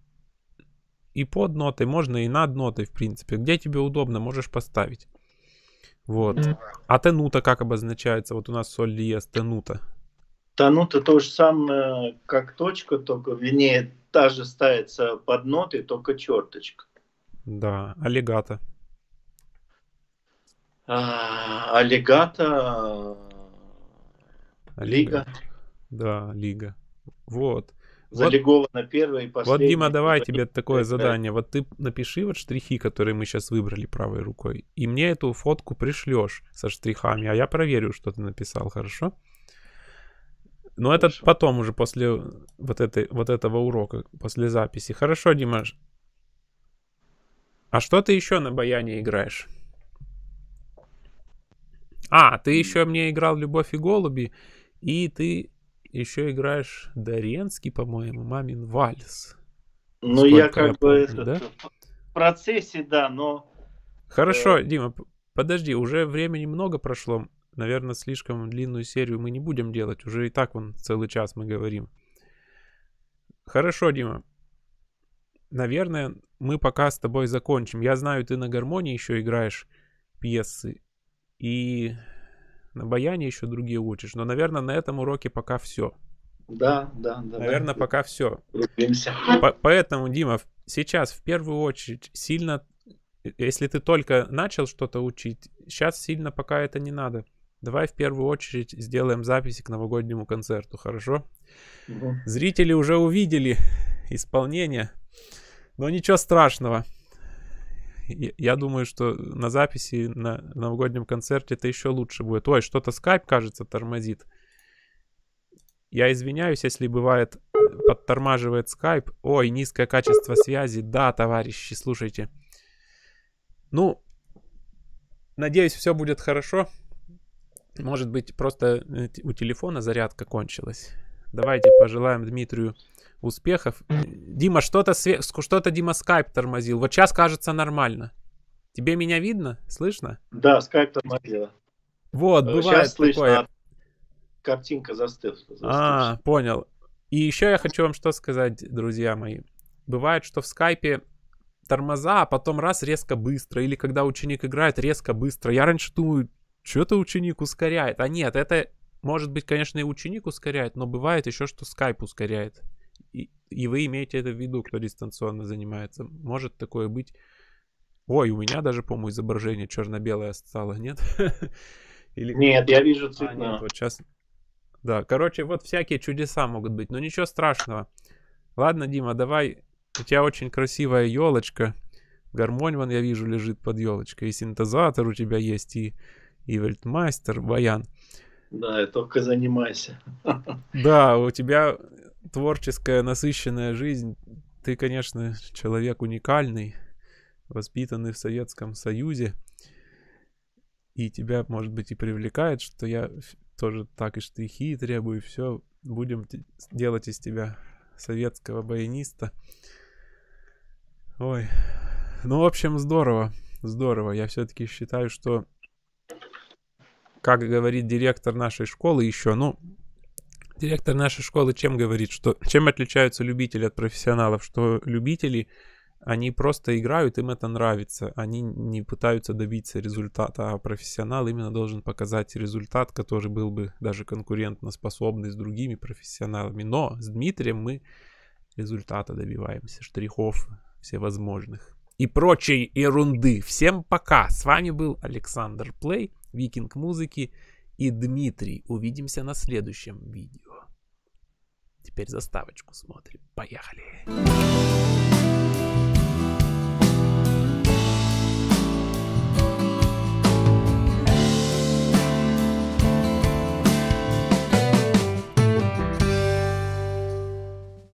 и под нотой, можно и над нотой, в принципе. Где тебе удобно, можешь поставить. Вот. Mm-hmm. А тенута как обозначается? Вот у нас соль диез тенута. Тенута то же самое, как точка, только, вернее, та же ставится под нотой, только черточка. Да, аллегато. А, аллегато. Лига. Да, лига. Вот. Залиговано вот, первое и последнее. Вот, Дима, давай тебе такое задание. Вот ты напиши вот штрихи, которые мы сейчас выбрали правой рукой, и мне эту фотку пришлешь со штрихами, а я проверю, что ты написал, хорошо? Но хорошо. Это потом уже после вот, этой, вот этого урока, после записи. Хорошо, Дима. А что ты еще на баяне играешь? А, ты еще мне играл «Любовь и голуби», и ты... Еще играешь Доренский, по-моему, мамин вальс. Ну, я как бы в процессе, да, но... Хорошо, Дима, подожди, уже времени много прошло. Наверное, слишком длинную серию мы не будем делать. Уже и так вон целый час мы говорим. Хорошо, Дима. Наверное, мы пока с тобой закончим. Я знаю, ты на гармонии еще играешь пьесы. И... На баяне еще другие учишь. Но, наверное, на этом уроке пока все. Да, да, да. Наверное, да, пока да. все. По поэтому, Дима, сейчас в первую очередь сильно, если ты только начал что-то учить, сейчас сильно пока это не надо. Давай в первую очередь сделаем записи к новогоднему концерту, хорошо? Угу. Зрители уже увидели исполнение, но ничего страшного. я думаю, что на записи на новогоднем концерте это еще лучше будет. Ой, что-то скайп, кажется, тормозит. Я извиняюсь, если бывает подтормаживает скайп. Ой, низкое качество связи. Да, товарищи, слушайте. Ну, надеюсь, все будет хорошо. Может быть, просто у телефона зарядка кончилась. Давайте пожелаем Дмитрию успехов. Дима, что-то, све... что-то Дима скайп тормозил. Вот сейчас, кажется, нормально. Тебе меня видно? Слышно? Да, скайп тормозил. Вот, бывает сейчас такое. Слышно. Картинка застыла. А, понял. И еще я хочу вам что сказать, друзья мои. Бывает, что в скайпе тормоза, а потом раз резко быстро. Или когда ученик играет, резко быстро. Я раньше думаю, что-то ученик ускоряет. А нет, это... Может быть, конечно, и ученик ускоряет, но бывает еще, что скайп ускоряет. И, и вы имеете это в виду, кто дистанционно занимается. Может такое быть. Ой, у меня даже, по-моему, изображение черно-белое стало, нет? Или... Нет, я вижу цветное. А, вот сейчас... Да, короче, вот всякие чудеса могут быть, но ничего страшного. Ладно, Дима, давай. У тебя очень красивая елочка. Гармонь, вон, я вижу, лежит под елочкой. И синтезатор у тебя есть, и, и Weltmaster, баян. Да, и только занимайся. Да, у тебя творческая, насыщенная жизнь. Ты, конечно, человек уникальный, воспитанный в Советском Союзе. И тебя, может быть, и привлекает, что я тоже так и штрихи требую. Все, будем делать из тебя советского баяниста. Ой, ну, в общем, здорово, здорово. Я все-таки считаю, что... Как говорит директор нашей школы еще, ну, директор нашей школы чем говорит, что чем отличаются любители от профессионалов, что любители, они просто играют, им это нравится, они не пытаются добиться результата, а профессионал именно должен показать результат, который был бы даже конкурентоспособный с другими профессионалами. Но с Дмитрием мы результата добиваемся, штрихов всевозможных и прочей ерунды. Всем пока! С вами был Александр Плей, Викинг Музыки и Дмитрий. Увидимся на следующем видео. Теперь заставочку смотрим. Поехали!